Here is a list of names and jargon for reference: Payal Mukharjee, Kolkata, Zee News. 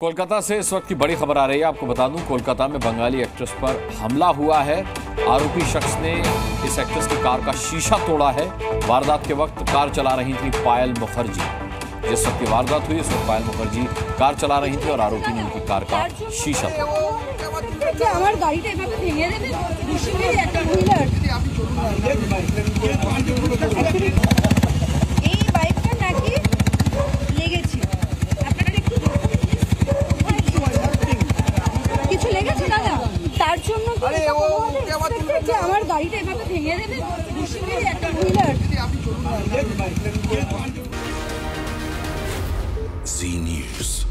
कोलकाता से इस वक्त की बड़ी खबर आ रही है। आपको बता दूं, कोलकाता में बंगाली एक्ट्रेस पर हमला हुआ है। आरोपी शख्स ने इस एक्ट्रेस की कार का शीशा तोड़ा है। वारदात के वक्त कार चला रही थी पायल मुखर्जी। जिस वक्त की वारदात हुई उस वक्त पायल मुखर्जी कार चला रही थी और आरोपी ने उनकी कार का शीशा तोड़ा। Zee News।